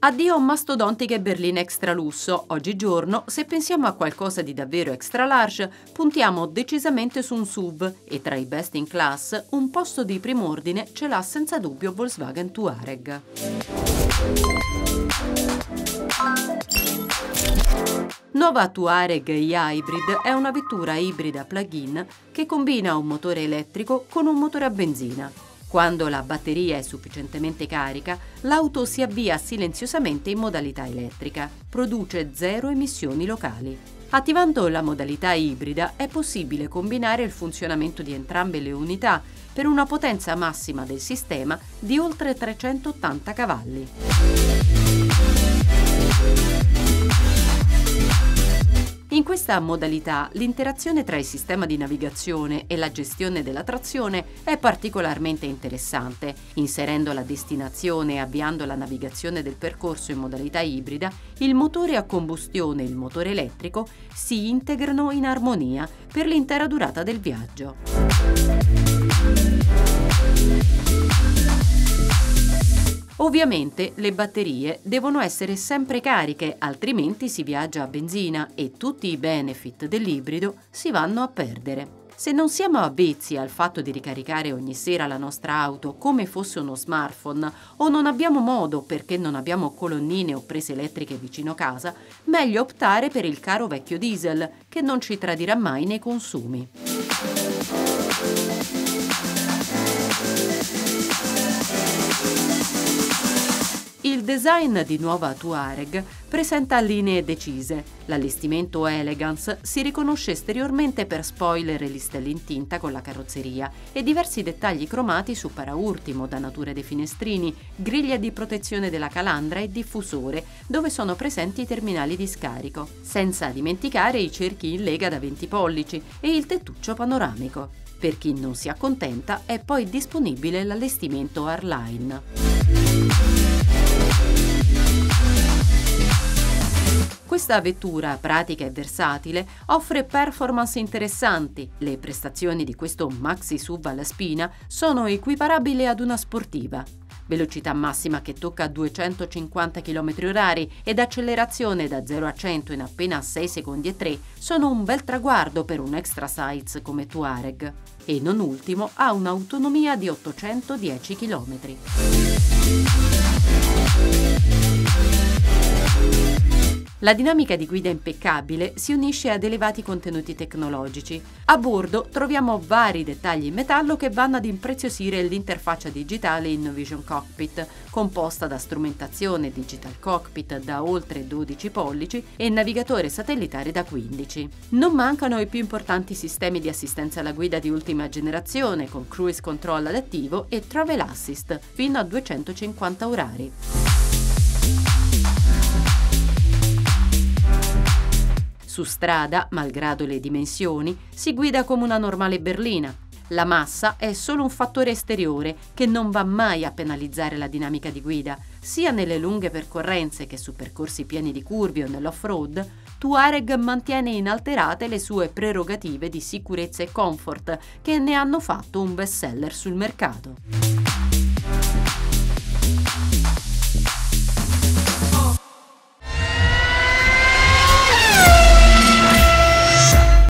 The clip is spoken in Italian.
Addio mastodontiche berline extra lusso. Oggigiorno, se pensiamo a qualcosa di davvero extra large, puntiamo decisamente su un SUV e tra i best in class un posto di prim'ordine ce l'ha senza dubbio Volkswagen Touareg. Nuova Touareg E-Hybrid è una vettura ibrida plug-in che combina un motore elettrico con un motore a benzina. Quando la batteria è sufficientemente carica, l'auto si avvia silenziosamente in modalità elettrica, produce zero emissioni locali. Attivando la modalità ibrida è possibile combinare il funzionamento di entrambe le unità per una potenza massima del sistema di oltre 380 cavalli. In questa modalità l'interazione tra il sistema di navigazione e la gestione della trazione è particolarmente interessante. Inserendo la destinazione e avviando la navigazione del percorso in modalità ibrida, il motore a combustione e il motore elettrico si integrano in armonia per l'intera durata del viaggio. Ovviamente le batterie devono essere sempre cariche, altrimenti si viaggia a benzina e tutti i benefit dell'ibrido si vanno a perdere. Se non siamo avvezzi al fatto di ricaricare ogni sera la nostra auto come fosse uno smartphone o non abbiamo modo perché non abbiamo colonnine o prese elettriche vicino casa, meglio optare per il caro vecchio diesel che non ci tradirà mai nei consumi. Il design di nuova Touareg presenta linee decise. L'allestimento Elegance si riconosce esteriormente per spoiler e listelle in tinta con la carrozzeria e diversi dettagli cromati su paraurti, modanature dei finestrini, griglia di protezione della calandra e diffusore, dove sono presenti i terminali di scarico, senza dimenticare i cerchi in lega da 20 pollici e il tettuccio panoramico. Per chi non si accontenta è poi disponibile l'allestimento R-Line. Questa vettura, pratica e versatile, offre performance interessanti. Le prestazioni di questo maxi SUV alla spina sono equiparabili ad una sportiva. Velocità massima che tocca 250 km/h ed accelerazione da 0 a 100 in appena 6,3 secondi sono un bel traguardo per un extra size come Touareg. E non ultimo, ha un'autonomia di 810 km. La dinamica di guida impeccabile si unisce ad elevati contenuti tecnologici. A bordo troviamo vari dettagli in metallo che vanno ad impreziosire l'interfaccia digitale InnoVision Cockpit, composta da strumentazione Digital Cockpit da oltre 12 pollici e navigatore satellitare da 15. Non mancano i più importanti sistemi di assistenza alla guida di ultima generazione con Cruise Control adattivo e Travel Assist fino a 250 orari. Su strada, malgrado le dimensioni, si guida come una normale berlina. La massa è solo un fattore esteriore che non va mai a penalizzare la dinamica di guida. Sia nelle lunghe percorrenze che su percorsi pieni di curve o nell'off-road, Touareg mantiene inalterate le sue prerogative di sicurezza e comfort che ne hanno fatto un bestseller sul mercato.